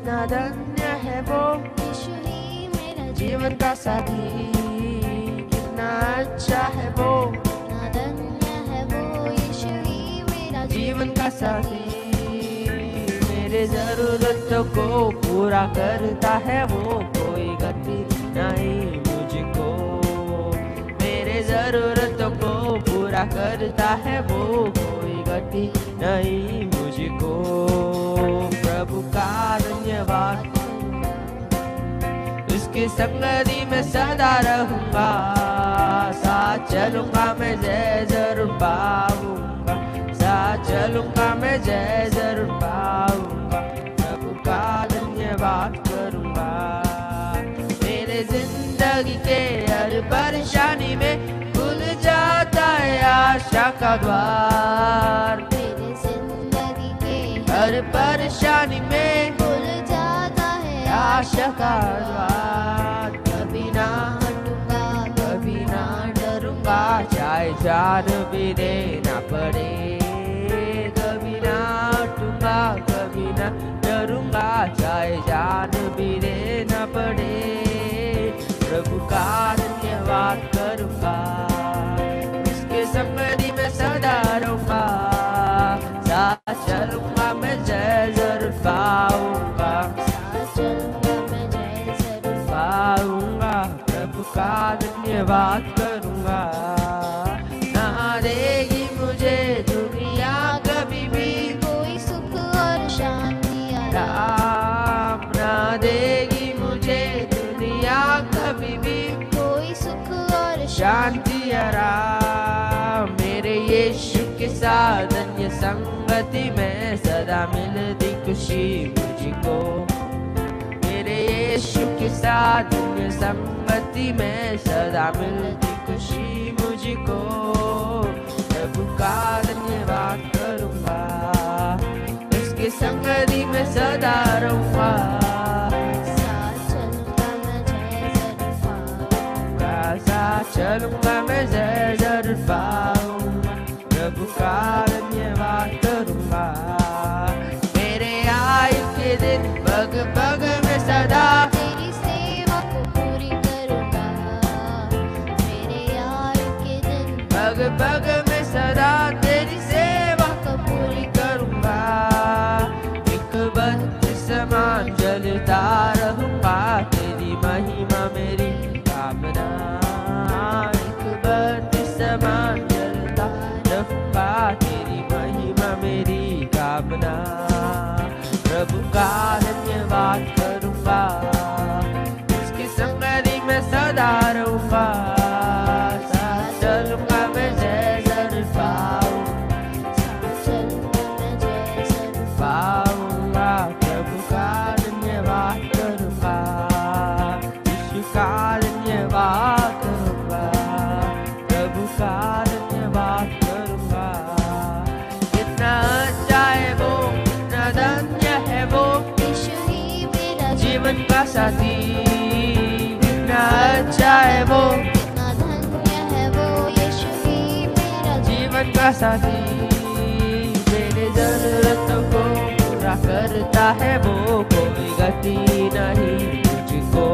कितना धन्य है वो यीशु ही मेरा जीवन का साथी, कितना अच्छा है वो, कितना धन्य है वो यीशु ही मेरा जीवन का साथी। मेरे जरूरतों को पूरा करता है वो, कोई गति नहीं मुझको। मेरे जरूरतों को पूरा करता है वो, कोई गति नहीं मुझको। प्रभु का धन्यवाद, उसके संगति में सदा रहूंगा, साथ चलूंगा मैं जय जरूर पाऊंगा, साथ चलूंगा मैं जय जरूर पाऊंगा। प्रभु का धन्यवाद करूंगा। मेरे जिंदगी के हर परेशानी में खुल जाता है आशा का द्वार, हर परेशानी में खुल जाता है आशा का द्वार। कभी ना हटूंगा, कभी ना डरूंगा, चाहे जान भी देना पड़े। कभी ना हटूंगा, कभी ना डरूंगा, चाहे जान भी देना पड़े। प्रभु का धन्यवाद करूंगा, उसके संगति में सदा रहूंगा, साथ चलूंगा जय जरूर पाऊंगा, मैं जय जरूर पाऊंगा। प्रभु का धन्यवाद करूंगा। ना देगी मुझे दुनिया कभी भी कोई सुख और शांति, ना देगी मुझे दुनिया कभी भी कोई सुख और शांति। मेरे यीशु के साथ अन्य संगति में सदा मिलती खुशी मुझको। मेरे यीशु के साथ अन्य संगति में सदा मिलती खुशी मुझको। प्रभु का धन्यवाद करूँगा, उसके संगति में सदा रहूँगा, साथ चलूँगा मैं जय जरूर पाऊँगा। प्रभु का धन्यवाद करूँगा। मेरे आयु के दिन पग पग में सदा तेरी सेवा को पूरी करूँगा। मेरे आयु के दिन पग पग में सदा तेरी सेवा को पूरी करूँगा। एक बत्ती समान जलता रहूँगा, तेरी महिमा मेरी कामना। तेरी महिमा मेरी कामना। प्रभु का धन्यवाद करूँगा, उसकी संगति में सदा रहूँगा, साथ चलूँगा मैं जय जरूर पाऊँगा। प्रभु का धन्यवाद करूँगा, यीशु का धन्यवाद करूँगा, प्रभु का धन्यवाद। जीवन का साथी कितना अच्छा है वो, कितना धन्य है वो यीशु ही मेरा जीवन का साथी। मेरे जरूरतों को पूरा करता है वो, कोई गति नहीं मुझको।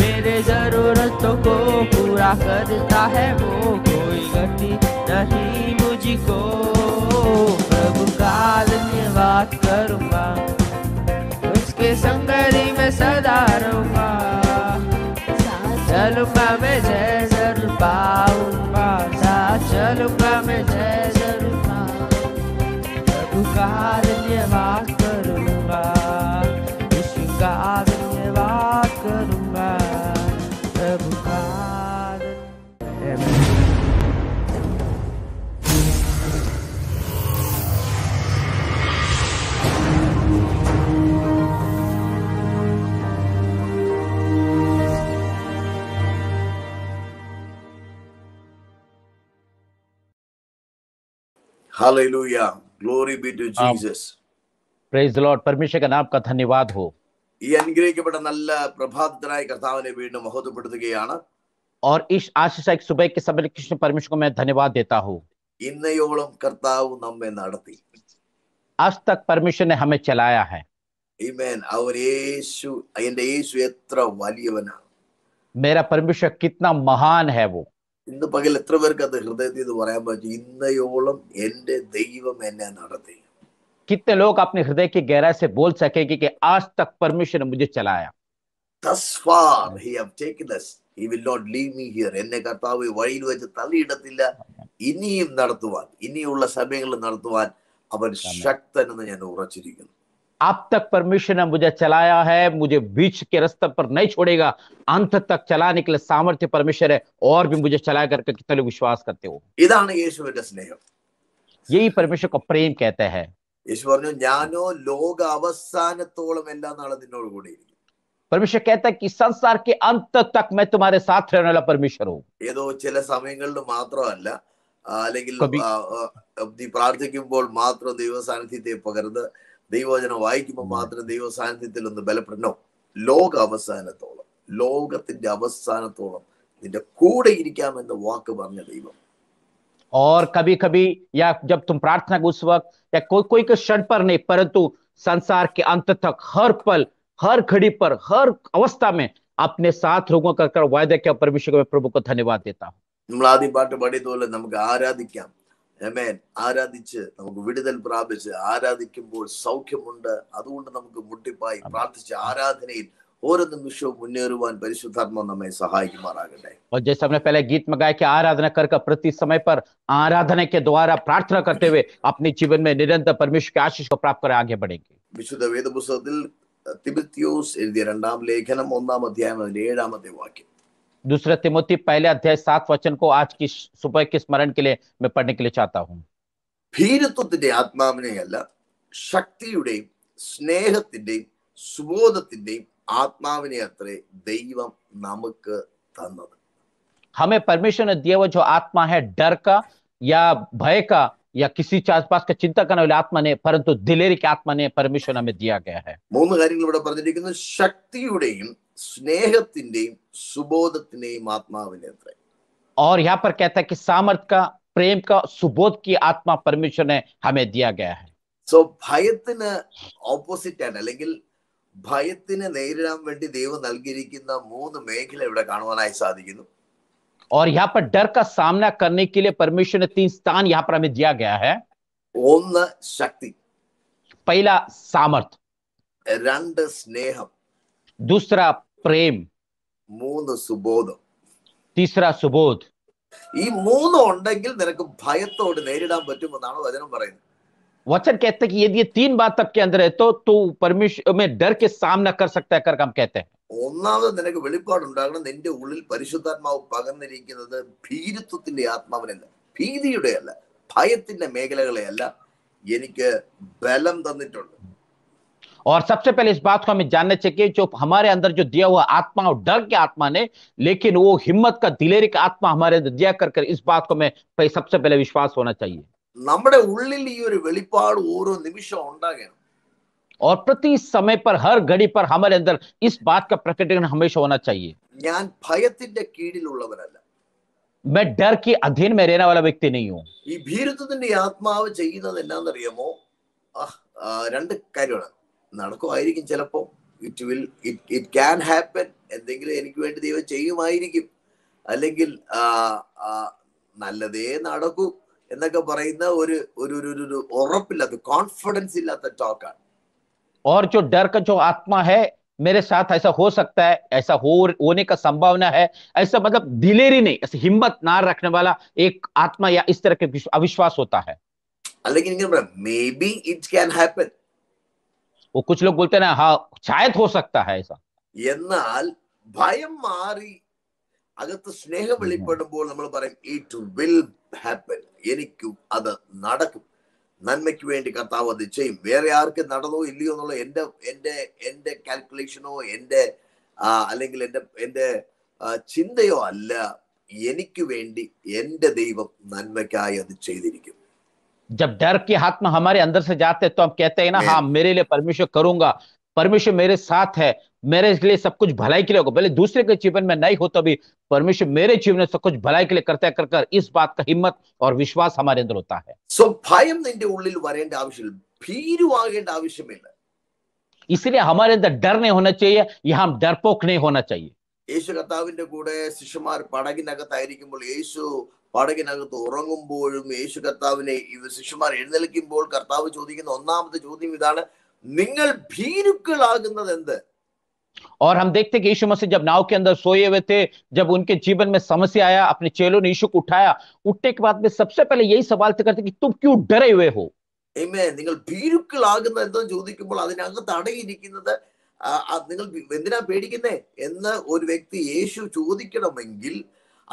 मेरे जरूरतों को पूरा करता है वो, कोई गति नहीं मुझको। प्रभु का धन्यवाद करूँगा, उसके संगति में सदा रहूँगा, साथ चलूँगा मैं जय जरूर पाऊँगा, साथ चलूँगा मैं जय जरूर पाऊँगा। प्रभु का धन्यवाद करूँगा, यीशु का धन्यवाद करूँगा, प्रभु का। Hallelujah, glory be to Jesus, praise the Lord. परमेश्वर का नाम का धन्यवाद हो। ये അനുഗ്രഹിക്കപ്പെട്ട നല്ല പ്രഭാതത്തിനായി കർത്താവിനെ വീണ്ടും മഹത്വപ്പെടുത്തുകയാണ്। और इस आशीषदायक सुबह के समय कृष्ण परमेश्वर को मैं धन्यवाद देता हूं। ഇന്നയോളം കർത്താവ് നമ്മെ നടത്തി। आज तक परमेश्वर ने हमें चलाया है। എത്ര വലിയവനാണ്, കിतना മഹാൻ ഹേ വോ. ഇന്ന് പകൽ എത്ര പേർക്ക് അത് ഹൃദയത്തിൽ നിന്ന് പറയാൻ പറ്റും, ഇന്നയോളം എന്റെ ദൈവം എന്നെ നടത്തി. कितने लोग अपने हृदय की गहराई से बोल सकेंगे कि आज तक परमेश्वर ने मुझे चलाया. എന്നെ കർത്താവ് വഴിയിൽ വെച്ച് തള്ളിയിടത്തില്ല, ഇനിയും നടത്തുവാൻ, ഇനിയുള്ള സമയങ്ങളിൽ നടത്തുവാൻ അവൻ ശക്തനെന്ന് ഞാൻ ഉറച്ചിരിക്കുന്നു. अब तक परमेश्वर ने मुझे चलाया है, मुझे बीच के रास्ते पर नहीं छोड़ेगा, अंत तक चलाने के लिए सामर्थ्य परमेश्वर है और भी मुझे चला करके कितने लोग विश्वास करते हो. यही परमेश्वर को प्रेम कहते हैं. परमेश्वर कहता है कि संसार के अंत तक मैं तुम्हारे साथ रहने वाला परमेश्वर हूँ. प्रार्थिक ദൈവവചനം വായിക്കുമ്പോൾ മാത്രം ദൈവ സാന്നിധ്യത്തിൽ ഒന്ന് ബലപ്പെടണം. ലോകാവസാനത്തോളം, ലോകത്തിന്റെ അവസാനത്തോളം നിന്റെ കൂടെ ഇരിക്കാമെന്ന് വാക്ക് പറഞ്ഞ ദൈവം. और कभी कभी या जब तुम प्रार्थना उस वक्त या कोई के क्षण पर नहीं परंतु संसार के अंत तक हर पल, हर घड़ी पर, हर अवस्था में अपने साथ लोगों का वायदा किया. परमेश्वर मैं प्रभु को धन्यवाद देता हूँ. നമ്മൾ ആദ്യം പാട്ട് പാടിയതുപോലെ നമുക്ക് ആരാധിക്കാം. ആമേൻ. ആരാധിച്ച് നമുക്ക് വിടുതൽ പ്രാപിച്ച് ആരാധിക്കുമ്പോൾ സൗഖ്യമുണ്ട്. അതുകൊണ്ട് നമുക്ക് മുട്ടിപ്പായി പ്രാർത്ഥിച്ച് ആരാധനയിൽ ഓരോ നിമിഷവും മുന്നേറുവാൻ പരിശുദ്ധാത്മാവ് നമ്മെ സഹായിക്കുമാറാകട്ടെ. जैसे हमने पहले गीत में गाया कि आराधना करके प्रति समय पर आराधना के द्वारा प्रार्थना करते हुए अपने जीवन में निरंतर परमेश्वर के आशीष को प्राप्त कर आगे बढ़ेंगे. വിശുദ്ധ വേദപുസ്തകത്തിൽ തിമോത്തിയോസ് എഴുതിയ രണ്ടാം ലേഖനം ഒന്നാം അധ്യായം അതിന്റെ ഏഴാമത്തെ വാക്യം. दूसरा तिमोथी पहले अध्याय 7 वचन को आज की सुबह के स्मरण के लिए मैं पढ़ने के लिए चाहता हूँ. ഭീരുത്വത്തിന്റെ ആത്മാവിനെയല്ല ശക്തിയുടെയും സ്നേഹത്തിന്റെയും സുബോധത്തിന്റെയും ആത്മാവിനെ അത്രേ ദൈവം നമുക്ക് തന്നത്. हमें परमेश्वर ने दिया वो जो आत्मा है डर का या भय का या किसी आसपास का चिंता करने वाली आत्मा ने, परंतु दिलेरी की आत्मा ने परमेश्वर हमें दिया गया है. മൂന്ന് കാര്യങ്ങൾ ഇവിടെ പറഞ്ഞിരിക്കുന്നു, ശക്തിയുടെയും സ്നേഹത്തിന്റെയും സുബോധത്തിന്റെയും ആത്മാവിനെ അത്രേ. और यहाँ पर कहता है कि सामर्थ का, प्रेम का, सुबोध की आत्मा परमेश्वर ने हमें दिया गया है. സോ ഭയത്തിന് ഓപ്പോസിറ്റ് ആണ്, അല്ലെങ്കിൽ ഭയത്തിനെ നേരിടാൻ വേണ്ടി ദൈവം നൽകിയിരിക്കുന്ന മൂന്ന് മേഖല ഇവിടെ കാണുവാനായി സാധിക്കുന്നു. और यहाँ पर डर का सामना करने के लिए परमेश्वर ने तीन स्थान यहाँ पर हमें दिया गया है. शक्ति, पहला सामर्थ, स्नेह, दूसरा प्रेम, सुबोध, तीसरा सुबोध. वचन कहते कि यदि ये तीन बात आपके अंदर है तो तू परमेश्वर में डर के सामना कर सकता है करके हम कहते हैं. ഒന്നാമത് നിനക്ക് വെളിപ്പാടുണ്ടാകണം. നിന്റെ ഉള്ളിൽ പരിശുദ്ധാത്മാവ് പകർന്നിരിക്കുന്നത് ഭീരുത്വത്തിന്റെ ആത്മാവിനല്ല, ഭീതിയുടെ അല്ല, ഭയത്തിന്റെ മേഖലകളെ അല്ല, എനിക്ക് ബലം തന്നിട്ടുണ്ട്. और सबसे पहले इस बात को हमें जानना चाहिए, जो हमारे अंदर जो दिया हुआ आत्मा और डर की आत्मा ने, लेकिन वो हिम्मत का, दिलेरी का आत्मा हमारे अंदर दिया करके इस बात को हमें सबसे पहले विश्वास होना चाहिए. നമ്മുടെ ഉള്ളിൽ ഈ ഒരു വെളിപ്പാട് ഓരോ നിമിഷവും ഉണ്ടാകണം. और प्रति समय पर, हर घड़ी पर हमारे अंदर इस बात का प्रकटीकरण हमेशा होना चाहिए. मैं डर के अधीन में रहने वाला व्यक्ति नहीं हूँ. और जो डर का जो आत्मा है, मेरे साथ ऐसा हो सकता है, ऐसा होने का संभावना है, ऐसा मतलब दिलेरी नहीं, ऐसे हिम्मत ना रखने वाला एक आत्मा या इस तरह के अविश्वास होता है. लेकिन maybe it can happen, वो कुछ लोग बोलते हैं ना, हाँ शायद हो सकता है ऐसा. भय मारी अगत स्नेह വെളിപ്പെടുമ്പോൾ നമ്മൾ പറയും ഇറ്റ് വിൽ ഹാപ്പൻ, എനിക്കും അത് നടക്കും, നന്മയ്ക്ക് വേണ്ടി കർത്താവ് അത് ചെയ്യും. വേറെ ആർക്ക് നടന്നോ ഇല്ലയോ എന്നുള്ള എൻ്റെ എൻ്റെ എൻ്റെ കാൽക്കുലേഷനോ എൻ്റെ അല്ലെങ്കിൽ എൻ്റെ എൻ്റെ ചിന്തയോ അല്ല, എനിക്ക് വേണ്ടി എൻ്റെ ദൈവം നന്മയ്ക്കായി അത് ചെയ്തിരിക്കും. जब डर की आत्मा हमारे अंदर से जाते हैं तो हम कहते हैं ना, हाँ मेरे लिए परमेश्वर करूंगा, परमेश्वर मेरे साथ है, मेरे लिए सब कुछ भलाई के लिए होगा. भले दूसरे के जीवन में नहीं होता भी, परमेश्वर मेरे जीवन में सब कुछ भलाई के लिए करता है कर इस बात का हिम्मत और विश्वास हमारे अंदर होता है. इसलिए हमारे अंदर डर नहीं होना चाहिए, यह हम डरपोक नहीं होना चाहिए. യേശു കർത്താവിന്റെ കൂടെ ശിഷ്യന്മാർ പടകിനകത്തായിരിക്കുമ്പോൾ യേശു പടകിനകത്ത് ഉറങ്ങുമ്പോഴും യേശു കർത്താവിനെ ശിഷ്യന്മാർ എഴുന്നേൽക്കുമ്പോൾ കർത്താവ് ചോദിക്കുന്ന ഒന്നാമത്തെ ചോദ്യം ഇതാണ്, നിങ്ങൾ ഭീരുക്കളാകുന്നത് എന്ത്? और हम देखते कि यीशु मसीह जब नाव के अंदर सोए हुए थे, जब उनके जीवन में समस्या आया, अपने चेलों ने यीशु को उठाया, उठने के बाद में सबसे पहले यही सवाल तो करते कि तुम क्यों डरे हुए हो. आमीन. നിങ്ങൾ ഭീരുക്കളാകുന്നത് എന്തെന്ന് ചോദിക്കുമ്പോൾ അതിനകത്ത് അടങ്ങിയിരിക്കുന്നത് നിങ്ങൾ എന്തിനാ പേടിക്കുന്നേ എന്ന് ഒരു വ്യക്തി യേശു ചോദിക്കണമെങ്കിൽ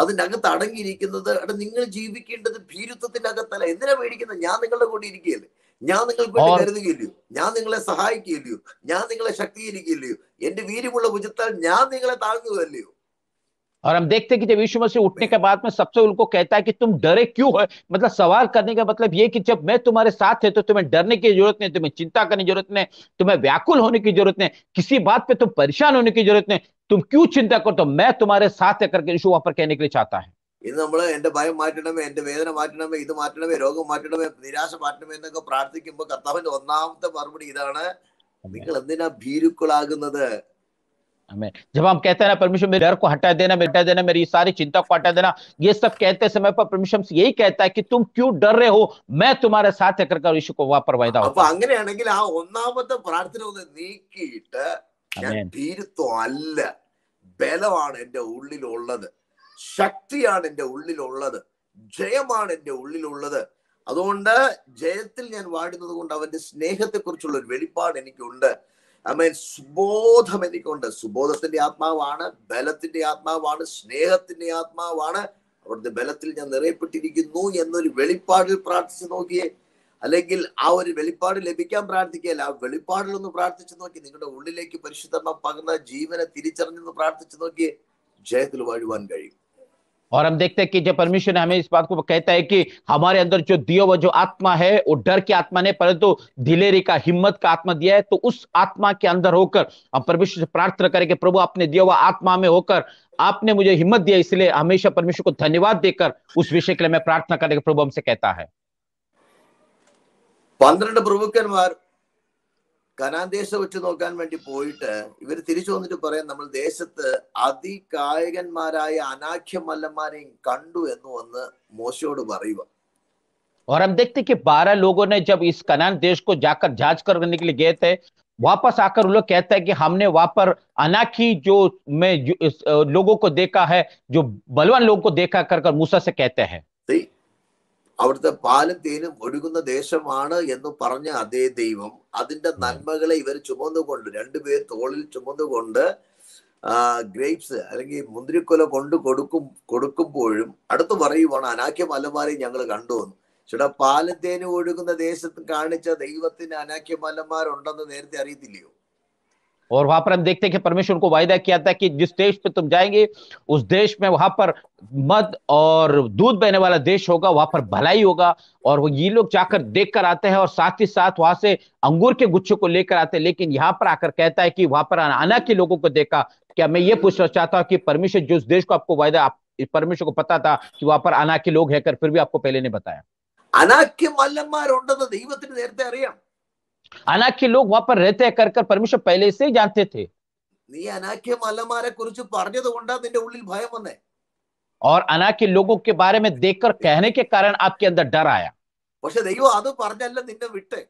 അതിനകത്ത് അടങ്ങിയിരിക്കുന്നത് നിങ്ങൾ ജീവിക്കേണ്ടത് ഭീരുത്വത്തിനകത്തല്ല. എന്തിനാ പേടിക്കുന്നത്? ഞാൻ നിങ്ങളുടെ കൂടെ ഇരിക്കുകയല്ലേ, ഞാൻ നിങ്ങൾക്ക് വേണ്ടി കരുതുകയില്ലയോ, ഞാൻ നിങ്ങളെ സഹായിക്കുകയില്ലയോ, ഞാൻ നിങ്ങളെ ശക്തീകരിക്കുകയില്ലയോ, എന്റെ വീര്യമുള്ള ഭുജത്താൽ ഞാൻ നിങ്ങളെ താങ്ങുകയല്ലയോ. और हम देखते हैं कि जब यीशु मसीह उठने के बाद में सबसे उनको कहता है कि तुम डरे क्यों हो, मतलब सवाल करने का मतलब ये कि जब मैं तुम्हारे साथ है तो तुम्हें डरने की जरूरत नहीं, तुम्हें चिंता करने की जरूरत नहीं, तुम्हें व्याकुल होने की जरूरत नहीं, किसी बात पे तुम परेशान होने की जरूरत नहीं, तुम क्यों चिंता करो, तो मैं तुम्हारे साथ है करके यीशु वहां पर कहने के लिए चाहता है. ഇത് നമ്മൾ എൻ്റെ ഭയം മാറ്റണമേ, എൻ്റെ വേദന മാറ്റണമേ, ഇത് മാറ്റണമേ, രോഗം മാറ്റണമേ, നിരാശ മാറ്റണമേ എന്നൊക്കെ പ്രാർത്ഥിക്കുമ്പോൾ കർത്താവിന്റെ ഒന്നാമത്തെ മറുപടി ഇതാണ്, നിങ്ങൾ എന്തിനാ ഭീരുക്കളാകുന്നത്? हमें जब हम कहते हैं ना परमेश्वर मेरे डर को हटा देना, मिटा देना, मेरी सारी चिंता को हटा देना, ये सब कहते समय पर परमेश्वर यही कहता है कि तुम क्यों डर रहे हो, मैं तुम्हारे साथ है करके यीशु को वहां पर वायदा होता है. अब അങ്ങനെയാണെങ്കിൽ ആ ഒന്നാമത്തെ പ്രാർത്ഥന ഒന്ന് നീക്കിയിട്ട് ഞാൻ ഭീരുത്വം അല്ല, ബലമാണ് എൻ്റെ ഉള്ളിലുള്ളത്, ശക്തിയാണ് എൻ്റെ ഉള്ളിലുള്ളത്, ജയമാണ് എൻ്റെ ഉള്ളിലുള്ളത്, അതുകൊണ്ട് ജയത്തിൽ ഞാൻ വാഴുന്നത് കൊണ്ട് അവന്റെ സ്നേഹത്തെ കുറിച്ചുള്ള ഒരു വെളിപ്പാട് എനിക്കുണ്ട്. ആമേൻ. സുബോധം എനിക്കുണ്ട്. സുബോധത്തിന്റെ ആത്മാവാണ്, ബലത്തിന്റെ ആത്മാവാണ്, സ്നേഹത്തിന്റെ ആത്മാവാണ്, അവിടുത്തെ ബലത്തിൽ ഞാൻ നിറയപ്പെട്ടിരിക്കുന്നു എന്നൊരു വെളിപ്പാടിൽ പ്രാർത്ഥിച്ചു നോക്കിയേ. അല്ലെങ്കിൽ ആ ഒരു വെളിപ്പാട് ലഭിക്കാൻ പ്രാർത്ഥിക്കുകയല്ല, ആ വെളിപ്പാടിലൊന്ന് പ്രാർത്ഥിച്ചു നോക്കി, നിങ്ങളുടെ ഉള്ളിലേക്ക് പരിശുദ്ധമ പകർന്ന ജീവനെ തിരിച്ചറിഞ്ഞെന്ന് പ്രാർത്ഥിച്ചു നോക്കിയേ, ജയത്തിൽ വാഴുവാൻ കഴിയും. और हम देखते हैं कि जब परमेश्वर हमें इस बात को कहता है कि हमारे अंदर जो दियो वो जो आत्मा है वो डर की आत्मा नहीं परंतु दिलेरी का, हिम्मत का आत्मा दिया है, तो उस आत्मा के अंदर होकर हम परमेश्वर से प्रार्थना करेंगे, प्रभु आपने दिया हुआ आत्मा में होकर आपने मुझे हिम्मत दिया, इसलिए हमेशा परमेश्वर को धन्यवाद देकर उस विषय के लिए मैं प्रार्थना करने का प्रभु हमसे कहता है. 12 പ്രഭുക്കന്മാർ കനാൻ ദേശം വെച്ച് നോക്കാൻ വേണ്ടി പോയിട്ട് ഇവർ തിരിച്ചു വന്നിട്ട് പറയാൻ, നമ്മൾ ദേശത്ത് അതികായകന്മാരായ അനാഖ്യ മല്ലന്മാരെയും കണ്ടു എന്ന് വന്ന് മോശയോട് പറയുക. और हम देखते कि 12 लोगों ने जब इस कनान देश को जाकर जांच करने के लिए गए थे, वापस आकर वो लोग कहते हैं कि हमने वहां पर अनाखी जो में लोगों को देखा है, जो बलवान लोगों को देखा कर मूसा से कहते हैं. അവിടുത്തെ പാലും തേനും ഒഴുകുന്ന ദേശമാണ് എന്ന് പറഞ്ഞ അതേ ദൈവം അതിന്റെ നന്മകളെ ഇവർ ചുമന്നുകൊണ്ട്, രണ്ടുപേർ തോളിൽ ചുമന്നുകൊണ്ട് ഗ്രേപ്സ് അല്ലെങ്കിൽ മുന്തിരിക്കൊല കൊണ്ട് കൊടുക്കുമ്പോഴും അടുത്ത് പറയുവാണ്, അനാഖ്യ മലമാരെ ഞങ്ങൾ കണ്ടുവന്നു. ചേട്ടാ, പാലും തേനും ഒഴുകുന്ന ദേശത്ത് കാണിച്ച ദൈവത്തിന് അനാഖ്യ മലമാരുണ്ടെന്ന് നേരത്തെ അറിയത്തില്ലയോ? और वहां पर हम देखते हैं कि परमेश्वर को वायदा किया था कि जिस देश पे तुम जाएंगे उस देश में वहां पर मद और दूध बहने वाला देश होगा, वहां पर भलाई होगा, और वो ये लोग जाकर देख कर आते हैं और साथ ही साथ वहां से अंगूर के गुच्छों को लेकर आते हैं. लेकिन यहाँ पर आकर कहता है कि वहां पर आना के लोगों को देखा. क्या मैं ये पूछना चाहता हूँ कि परमेश्वर जिस देश को आपको वायदा, परमेश्वर को पता था कि वहां पर आना के लोग है कर, फिर भी आपको पहले नहीं बताया? आना के दीव അനാഖ്യ ലോക് വാപ്പർ രഹത്തെ ഹൈ കർക്കർ परमेश्वर पहले से ही जानते थे. നീ അനാഖ്യ മലമാരെ കുറിച്ച് പറഞ്ഞതുകൊണ്ട് നിന്റെ ഉള്ളിൽ ഭയം വന്നേ. और അനാഖ്യ लोगों के बारे में देखकर कहने के कारण आपके अंदर डर आया. പക്ഷേ ദൈവം അത് പറഞ്ഞല്ല നിന്നെ വിട്ടേ.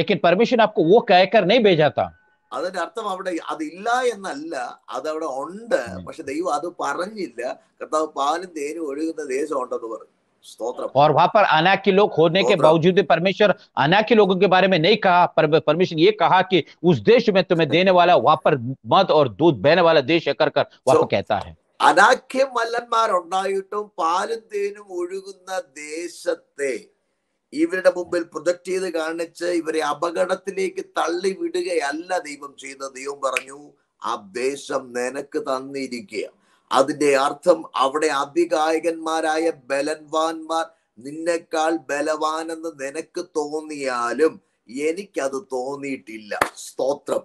लेकिन परमेश्वर ने आपको वो कहकर नहीं भेजा था. അതിന്റെ അർത്ഥം അവിടെ അതില്ല എന്നല്ല, അതവിടെ ഉണ്ട്, പക്ഷെ ദൈവം അത് പറഞ്ഞില്ല. കർത്താവ് പാലും തേനും ഒഴുകുന്ന ദേശം ഉണ്ടെന്ന് പറഞ്ഞു. और वहां पर अनाथ के लोग होने के बावजूद भी परमेश्वर अनाथ के लोगों के बारे में नहीं कहा, पर परमेश्वर ये कहा कि उस देश में तुम्हें देने वाला, वहां पर मद और दूध बहने वाला देश है करकर वहां पर कहता है. അനാഖ്യ മല്ലന്മാർ ഉണ്ടായിട്ടും പാലും തേനും ഒഴുകുന്ന ദേശത്തെ ഇവരുടെ മുമ്പിൽ പ്രൊജക്ട് ചെയ്ത് കാണിച്ച് ഇവരെ അപകടത്തിലേക്ക് തള്ളി വിടുകയല്ല ദൈവം ചെയ്യുന്നത്. ദൈവം പറഞ്ഞു, ആ ദേശം നിനക്ക് തന്നിരിക്കുക, അതിന്റെ അർത്ഥം അവിടെ അധികായകന്മാരായ ബലവാന്മാർ നിന്നെക്കാൾ ബലവാനെന്ന് നിനക്ക് തോന്നിയാലും എനിക്കത് തോന്നിയിട്ടില്ല. സ്തോത്രം.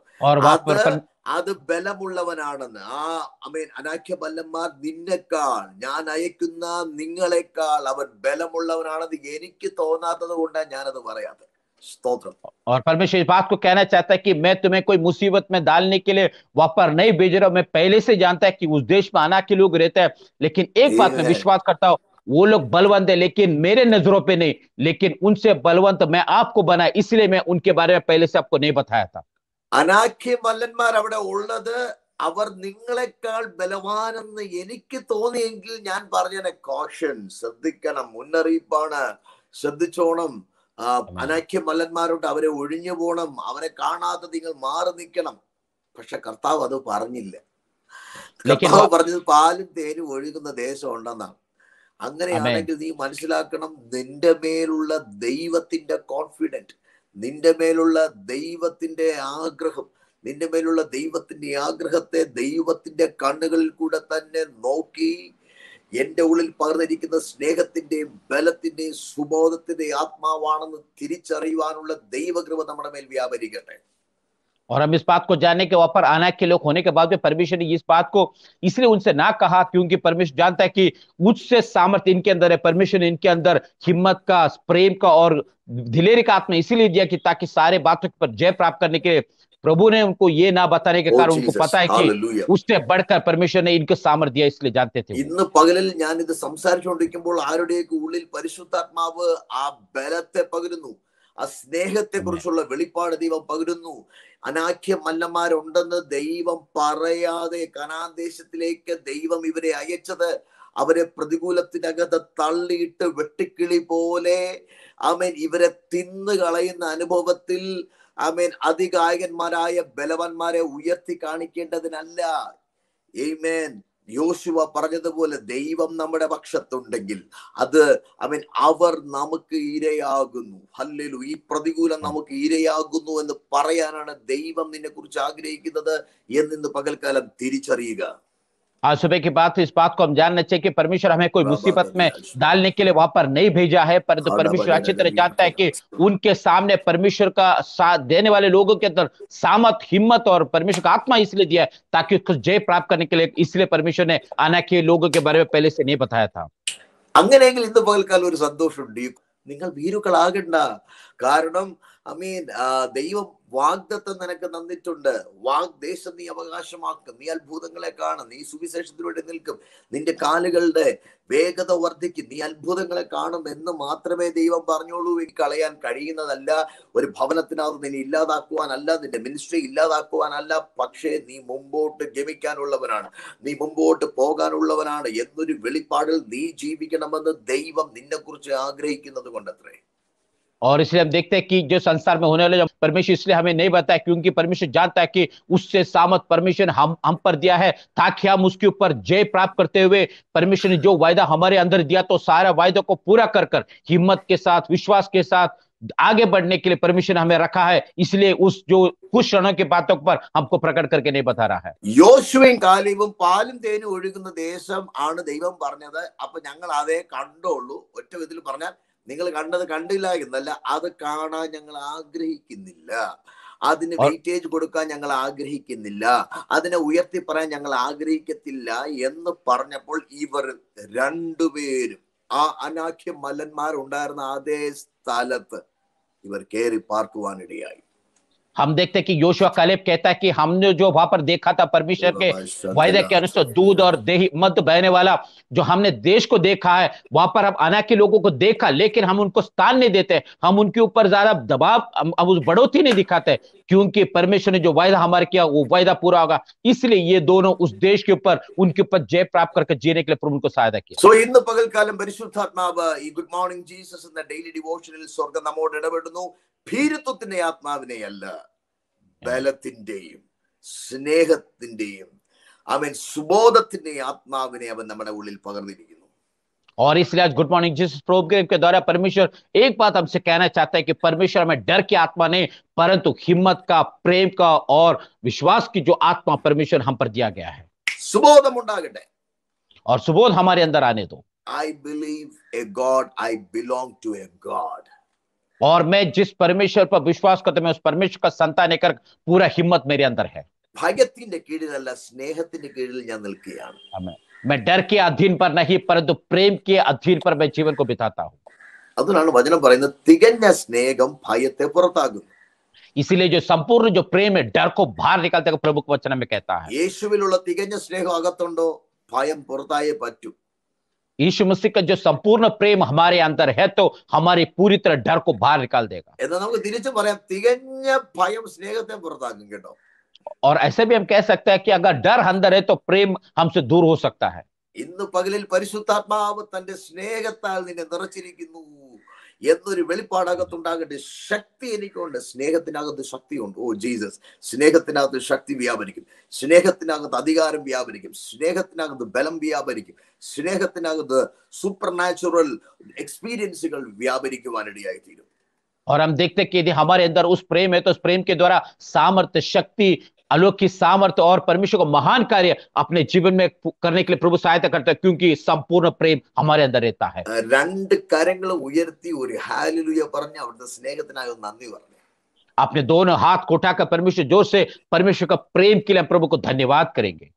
അത് ബലമുള്ളവനാണെന്ന് അനാഖ്യ ബലന്മാർ നിന്നെക്കാൾ, ഞാൻ അയക്കുന്ന നിങ്ങളെക്കാൾ അവൻ ബലമുള്ളവനാണെന്ന് എനിക്ക് തോന്നാത്തത് കൊണ്ടാണ് ഞാനത് പറയാത്തത്. और परमेश्वर इस बात को कहना चाहता है कि मैं तुम्हें कोई मुसीबत में डालने के लिए वहां पर नहीं भेज रहा हूं। मैं पहले से जानता है कि उस देश में अनाथ के लोग रहते हैं, लेकिन एक बात में विश्वास करता हूं, वो लोग बलवंत है लेकिन मेरे नजरों पे नहीं, लेकिन उनसे बलवंत मैं आपको बना, इसलिए मैं उनके बारे में पहले से आपको नहीं बताया था। अनाख्य അനാഖ്യ മല്ലന്മാരോട്ട് അവരെ ഒഴിഞ്ഞു പോകണം, അവരെ കാണാതെ നിങ്ങൾ മാറി നിൽക്കണം. പക്ഷെ കർത്താവ് അത് പറഞ്ഞില്ല. കർത്താവ് പറഞ്ഞത് പാലും തേനും ഒഴുകുന്ന ദേശം ഉണ്ടെന്നാണ്. അങ്ങനെയാണെങ്കിൽ നീ മനസ്സിലാക്കണം, നിന്റെ മേലുള്ള ദൈവത്തിന്റെ കോൺഫിഡൻറ്റ്, നിന്റെ മേലുള്ള ദൈവത്തിന്റെ ആഗ്രഹം, നിന്റെ മേലുള്ള ദൈവത്തിന്റെ ആഗ്രഹത്തെ ദൈവത്തിന്റെ കണ്ണുകളിൽ കൂടെ തന്നെ നോക്കി എന്റെ ഉള്ളിൽ പകർന്നിരിക്കുന്ന സ്നേഹത്തിന്റെയും ബലത്തിന്റെയും സുബോധത്തിന്റെയും ആത്മാവാണെന്ന് തിരിച്ചറിയുവാനുള്ള ദൈവകൃപ നമ്മുടെ മേൽ വ്യാപരിക്കട്ടെ. और हम इस बात को जाने के वहां पर अनाथ के लोग होने के बाद में परमेश्वर ने इस बात को इसलिए उनसे ना कहा क्योंकि परमेश्वर जानता है कि मुझसे सामर्थ्य इनके अंदर है। परमेश्वर ने इनके अंदर हिम्मत का, प्रेम का और दिलेरी का आत्मा इसीलिए दिया कि ताकि सारे बातों पर जय प्राप्त करने के लिए प्रभु ने उनको ये ना बताने के कारण उनको पता है कि उससे बढ़कर परमेश्वर ने इनको सामर्थ्य दिया, इसलिए जानते थे। इन पगल या സംസാരിച്ചുകൊണ്ടിരിക്കുമ്പോൾ ആരുടെയൊക്കെ ഉള്ളിൽ പരിശുദ്ധാത്മാവ് ആ ബലത്തെ പകരുന്നു, ആ സ്നേഹത്തെ കുറിച്ചുള്ള വെളിപ്പാട് ദൈവം പകരുന്നു. അനാഖ്യ മല്ലന്മാരുണ്ടെന്ന് ദൈവം പറയാതെ കനാൻ ദേശത്തിലേക്ക് ദൈവം ഇവരെ അയച്ചത് അവരെ പ്രതികൂലത്തിനകത്ത് തള്ളിയിട്ട് വെട്ടിക്കിളി പോലെ ആമേൻ ഇവരെ തിന്നു കളയുന്ന അനുഭവത്തിൽ ആമേൻ അതികായകന്മാരായ ബലവാന്മാരെ ഉയർത്തി കാണിക്കേണ്ടതിനല്ല. ആമേൻ യോശുവ പറഞ്ഞതുപോലെ ദൈവം നമ്മുടെ പക്ഷത്തുണ്ടെങ്കിൽ അത് ആമേൻ അവർ നമുക്ക് ഇരയാകുന്നു. ഹല്ലേലൂയ. ഈ പ്രതികൂലം നമുക്ക് ഇരയാകുന്നു എന്ന് പറയാനാണ് ദൈവം നിന്നെ കുറിച്ച് ആഗ്രഹിക്കുന്നത് എന്നിന്ന് പകൽക്കാലം തിരിച്ചറിയുക. आज सुबह की बात, इस बात को हम जानना चाहिए कि परमेश्वर हमें कोई मुसीबत में डालने के लिए वहां पर नहीं भेजा है, परंतु परमेश्वर अच्छी तरह जानता है कि उनके सामने परमेश्वर का साथ देने वाले लोगों के अंदर सामर्थ, हिम्मत और परमेश्वर का आत्मा इसलिए दिया है ताकि उसको जय प्राप्त करने के लिए, इसलिए परमेश्वर ने अनाख्य लोगों के बारे में पहले से नहीं बताया था. അങ്ങനെയെങ്കിൽ ഇന്ന് പകൽക്കാലം ഒരു സന്തോഷമുണ്ട്. നിങ്ങൾ വീരുകളാകണ്ട, കാരണം ആമേൻ ദൈവം വാഗ്ദത്തം നിനക്ക് തന്നിട്ടുണ്ട്. വാഗ്ദേശം നീ അവകാശമാക്കും, നീ അത്ഭുതങ്ങളെ കാണും, നീ സുവിശേഷത്തിലൂടെ നിൽക്കും, നിന്റെ കാലുകളുടെ വേഗത വർദ്ധിക്കും, നീ അത്ഭുതങ്ങളെ കാണും എന്ന് മാത്രമേ ദൈവം പറഞ്ഞോളൂ. എനിക്ക് കളയാൻ കഴിയുന്നതല്ല, ഒരു ഭവനത്തിനകത്ത് നിന്നെ ഇല്ലാതാക്കുവാനല്ല, നിന്റെ മിനിസ്ട്രി ഇല്ലാതാക്കുവാനല്ല, പക്ഷേ നീ മുമ്പോട്ട് ഗമിക്കാനുള്ളവനാണ്, നീ മുമ്പോട്ട് പോകാനുള്ളവനാണ് എന്നൊരു വെളിപ്പാടിൽ നീ ജീവിക്കണമെന്ന് ദൈവം നിന്നെ കുറിച്ച് ആഗ്രഹിക്കുന്നത് കൊണ്ടത്രേ. और इसलिए हम देखते हैं कि जो संसार में होने वाले परमेश्वर इसलिए हमें नहीं बताया क्योंकि परमेश्वर जानता है कि उससे सामर्थ परमेश्वर हम पर दिया है ताकि हम उसके ऊपर जय प्राप्त करते हुए परमेश्वर ने जो वायदा हमारे अंदर दिया तो सारा वायदों को पूरा कर हिम्मत के साथ, विश्वास के साथ आगे बढ़ने के लिए परमेश्वर ने हमें रखा है, इसलिए उस जो कुछ क्षणों के बातों पर हमको प्रकट करके नहीं बता रहा है. യോശുവയും കാലേബും പാലും തേനും ഒഴുകുന്ന ദേശം ആണ് ദൈവം പറഞ്ഞത്. അപ്പോൾ ഞങ്ങൾ അതേ കണ്ടോളൂ. ഒറ്റ വിധത്തിൽ പറഞ്ഞാൽ നിങ്ങൾ കണ്ടത് കണ്ടില്ല എന്നല്ല, അത് കാണാൻ ഞങ്ങൾ ആഗ്രഹിക്കുന്നില്ല, അതിന് വെയിറ്റേജ് കൊടുക്കാൻ ഞങ്ങൾ ആഗ്രഹിക്കുന്നില്ല, അതിനെ ഉയർത്തി പറയാൻ ഞങ്ങൾ ആഗ്രഹിക്കത്തില്ല എന്ന് പറഞ്ഞപ്പോൾ ഇവർ രണ്ടുപേരും ആ അനാഖ്യ മല്ലന്മാരുണ്ടായിരുന്ന അതേ സ്ഥലത്ത് ഇവർ കയറി പാർക്കുവാനിടയായി. हम देखते हैं कि योशुआ कालेब कहता है कि हमने जो वहां पर देखा था परमेश्वर के वायदे के अनुसार दूध और दही मध्य बहने वाला जो हमने देश को देखा है, वहां पर हम अनाथ के लोगों को देखा लेकिन हम उनको स्थान नहीं देते, हम उनके ऊपर ज्यादा दबाव, हम उस बढ़ोतरी नहीं दिखाते क्योंकि परमेश्वर ने जो वायदा हमारे किया वो वायदा पूरा होगा, इसलिए ये दोनों उस देश के ऊपर उनके ऊपर जय प्राप्त करके जीने के लिए प्रभु उनको सहायता की. सो इन पगल कालम परिशुद्धात्मा ई good morning Jesus in the daily devotional स्वर्ग നമ്മോട് ഇടപെടുന്നു. ഭീരുത്വത്തിന്റെ ആത്മാവിനെയല്ല, ബലത്തിന്റെയും സ്നേഹത്തിന്റെയും അവൻ സുബോധത്തിന്റെയും ആത്മാവിനെ അവൻ നമ്മുടെ ഉള്ളിൽ പകർന്നിരിക്കുന്നു. और इसलिए आज गुड मॉर्निंग जिस प्रोग्राम के द्वारा परमेश्वर एक बात हमसे कहना चाहता है कि परमेश्वर हमें डर की आत्मा नहीं परंतु हिम्मत का, प्रेम का और विश्वास की जो आत्मा परमेश्वर हम पर दिया गया है. सुबोधम ഉണ്ടാകട്ടെ और सुबोध हमारे अंदर आने दो. I believe a God, I belong to a God. और मैं जिस परमेश्वर पर विश्वास करता हूं मैं उस परमेश्वर का संतान लेकर पूरा हिम्मत मेरे अंदर है. ഭയത്തിന്റെ കീഴിലല്ല സ്നേഹത്തിന്റെ കീഴിൽ ഞാൻ നിൽക്കുകയാണ്. मैं डर के अधीन पर नहीं परंतु प्रेम के अधीन पर मैं जीवन को बिताता हूं. अതാണ് വചനം പറയുന്നത് തികഞ്ഞ സ്നേഹം ഭയത്തെ പുറത്താക്കുന്നു इसलिए जो संपूर्ण जो प्रेम है डर को बाहर निकालता है प्रभु के वचन में कहता है യേശുവിലുള്ള തികഞ്ഞ സ്നേഹം അകത്തുണ്ടോ ഭയം പുറത്തായേ പറ്റൂ यीशु मसीह का जो संपूर्ण प्रेम हमारे अंदर है तो हमारे पूरी तरह डर को बाहर निकाल देगा और ऐसे भी हम कह सकते हैं कि अगर डर अंदर है तो प्रेम हमसे दूर हो सकता है और हम देखते हैं कि यदि हमारे अंदर उस प्रेम है तो उस प्रेम के द्वारा सामर्थ्य शक्ति अलौकिक सामर्थ्य और परमेश्वर को महान कार्य अपने जीवन में करने के लिए प्रभु सहायता करता है क्योंकि संपूर्ण प्रेम हमारे अंदर रहता है अपने दोनों हाथ को उठाकर परमेश्वर जोर से परमेश्वर का प्रेम के लिए प्रभु को धन्यवाद करेंगे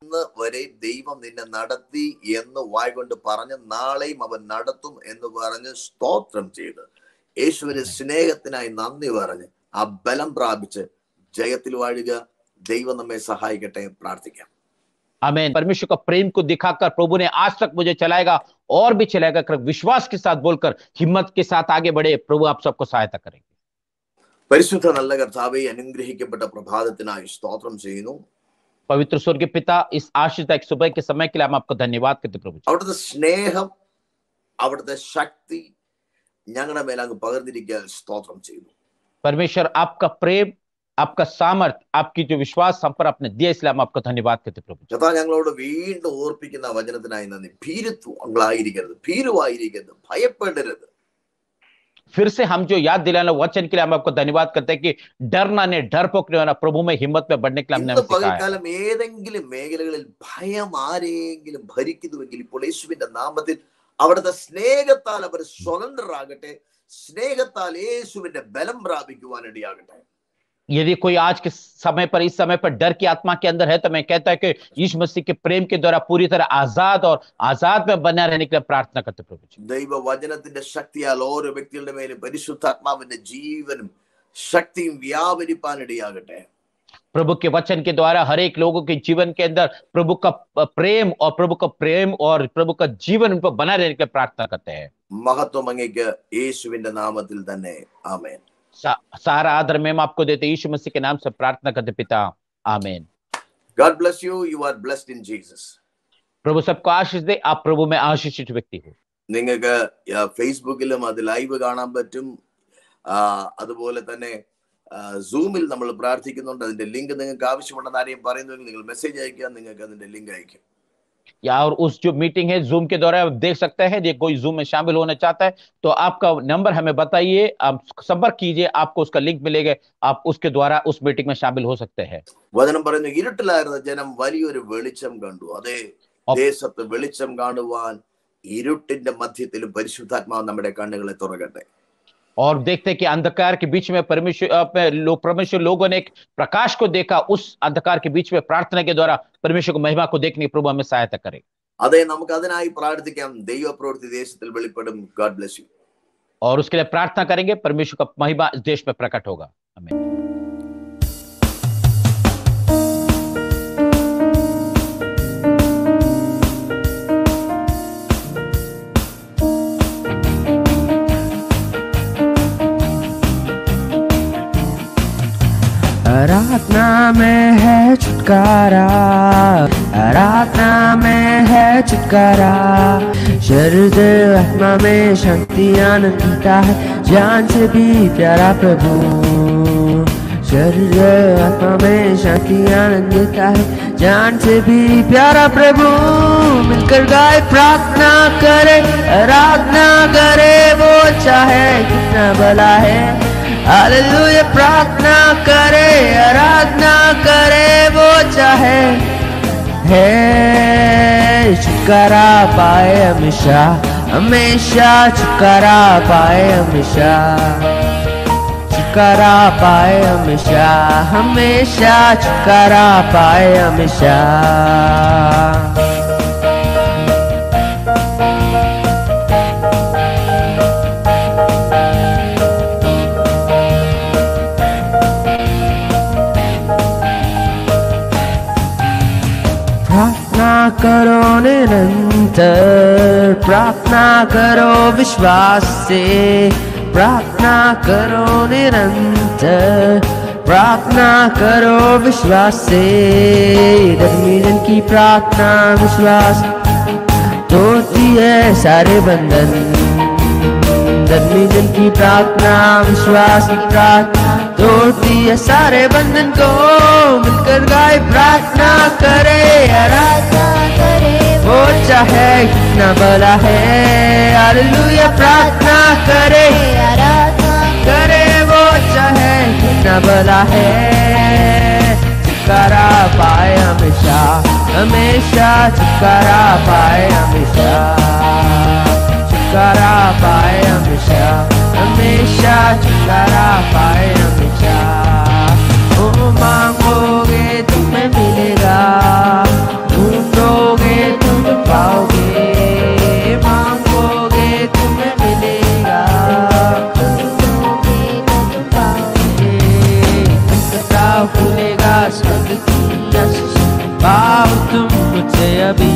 दैव हमें सहाय करते हैं प्रार्थिका आमीन परमेश्वर का प्रेम को दिखाकर प्रभु ने आज तक मुझे चलाएगा और भी चलाएगा विश्वास के साथ बोलकर हिम्मत के साथ आगे बढ़े प्रभु आप सबको सहायता करेंगे परिशुद्ध नल्ला കർത്താവേ അനുഗ്രഹിക്കപ്പെട്ട പ്രഭാതത്തിനായി സ്തോത്രം ചെയ്യുന്നു पवित्र स्वर्ग पिता इस आशीष एक सुबह के समय के लिए हम आपको धन्यवाद करते प्रभु अवडते സ്നേഹം अवडते शक्ति ഞങ്ങളുടെ മേൽ അങ്ങ് പകർന്നിരിക്കാൻ സ്തോത്രം ചെയ്യുന്നു परमेश्वर आपका प्रेम आपका सामर्थ्य आपकी जो विश्वास हम पर आपने दिया इसलिए हम आपको धन्यवाद करते प्रभु फिर से हम जो याद दिलाना वचन के लिए हम आपको धन्यवाद करते हैं कि डरना ने डरपोक नहीं होना प्रभु में हिम्मत में बढ़ने के लिए हमने सीखा यदि कोई आज के समय पर इस समय पर डर की आत्मा के अंदर है तो मैं कहता है कि यीशु मसीह के प्रेम के द्वारा पूरी तरह आजाद और आजाद में बना रहने के लिए प्रार्थना करते प्रभु जी दैव वचनത്തിന്റെ ശക്തിയാൽ ഓരോ വ്യക്തികളുടെ മേൽ പരിശുദ്ധാത്മാവിന്റെ ജീവനും ശക്തിയും വ്യാപരിപ്പാനിടയാകട്ടെ प्रभु के वचन के द्वारा हर एक लोगों के जीवन के अंदर प्रभु का प्रेम और प्रभु का जीवन उन पर बना रहने के लिए प्रार्थना करते हैं महत्व मंगेगा യേശുവിന്റെ നാമത്തിൽ തന്നെ ആമേൻ सारा आदर में हम आपको देते यीशु मसीह के नाम से प्रार्थना करते पिता आमीन God bless you, you are blessed in Jesus. प्रभु सबको आशीष दे आप प्रभु में आशीषित व्यक्ति हो നിങ്ങൾക്ക് ഫേസ്ബുക്കിലും അത് ലൈവ് കാണാൻ പറ്റും അതുപോലെ തന്നെ സൂമിൽ നമ്മൾ പ്രാർത്ഥിക്കുന്നുണ്ട് അതിന്റെ ലിങ്ക് നിങ്ങൾക്ക് ആവശ്യമുണ്ടെന്ന് ആരെയും പറയുന്നുവെങ്കിൽ നിങ്ങൾ മെസ്സേജ് അയക്കുക നിങ്ങൾക്ക് അതിന്റെ ലിങ്ക് അയക്കും या और उस जो मीटिंग है जूम के द्वारा आप देख सकते हैं यदि कोई जूम में शामिल होना चाहता है तो आपका नंबर हमें बताइए आप संपर्क कीजिए आपको उसका लिंक मिलेगा आप उसके द्वारा उस मीटिंग में शामिल हो सकते हैं वचन പറയുന്നു ഇരുട്ടിലായിരുന്ന ജനം വലിയൊരു വെളിച്ചം കണ്ടു അതേ ദേശത്തെ വെളിച്ചം കാണുവാൻ ഇരുട്ടിന്റെ മധ്യത്തിൽ പരിശുദ്ധാത്മാവ് നമ്മുടെ കണ്ണുകളെ തുറക്കട്ടെ और देखते हैं कि अंधकार के बीच में परमेश्वर लोगों ने एक प्रकाश को देखा उस अंधकार के बीच में प्रार्थना के द्वारा परमेश्वर को महिमा को देखने प्रभु हमें सहायता करें अदय നമുക്ക് അതിനായി പ്രാർത്ഥിക്കാം ദൈവപ്രവൃത്തി ദേശത്തിൽ വെളിപ്പെടും God bless you और उसके लिए प्रार्थना करेंगे परमेश्वर का महिमा इस देश में प्रकट होगा आमीन आराधना में है छुटकारा आराधना में है छुटकारा शरीर आत्मा में शक्ति आनंद देता है जान से भी प्यारा प्रभु शरीर आत्मा में शक्ति आनंद देता है जान से भी प्यारा प्रभु मिलकर गाए प्रार्थना करे आराधना करे वो चाहे कितना भला है हालेलुया प्रार्थना करे वो चाहे है छुटकारा पाए हमेशा हमेशा छुटकारा पाए हमेशा छुटकारा पाए हमेशा हमेशा छुटकारा पाए हमेशा प्रार्थना करो निरंतर, प्रार्थना करो विश्वास से, प्रार्थना करो निरंतर, प्रार्थना करो विश्वास से। धर्मीजन की प्रार्थना विश्वास तोड़ती है सारे बंधन, धर्मीजन की प्रार्थना विश्वास तोड़ती है सारे बंधन को। मिलकर गाए प्रार्थना करे आराधना करे, वो चाहे कितना बड़ा है, हालेलुया। प्रार्थना करे आराधना करे, वो चाहे कितना बड़ा है, छुटकारा पाए हमेशा हमेशा, छुटकारा पाए हमेशा, छुटकारा पाए हमेशा हमेशा, छुटकारा पाए हमेशा। ओ मांगोगे तुम्हें मिलेगा, ढूंढोगे तुम पाओगे, मांगोगे तुम्हें मिलेगा, ढूंढोगे तुम पाओगे। सदा भूलेगा स्वर्ग की पाओ तुम मुझे अभी,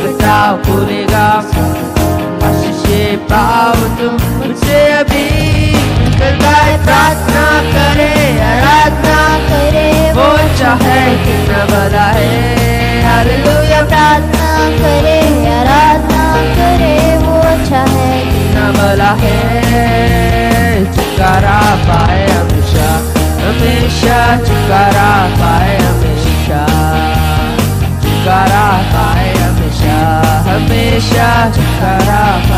सदा भूलेगा आशीषे पाओ तुम मुझे अभी। प्रार्थना करे आराधना करे, वो चाहे कितना बड़ा है, हालेलुया। प्रार्थना करे आराधना करे, वो चाहे कितना बड़ा है, छुटकारा पाए हमेशा हमेशा, छुटकारा पाए हमेशा, छुटकारा पाए हमेशा हमेशा, छुटकारा।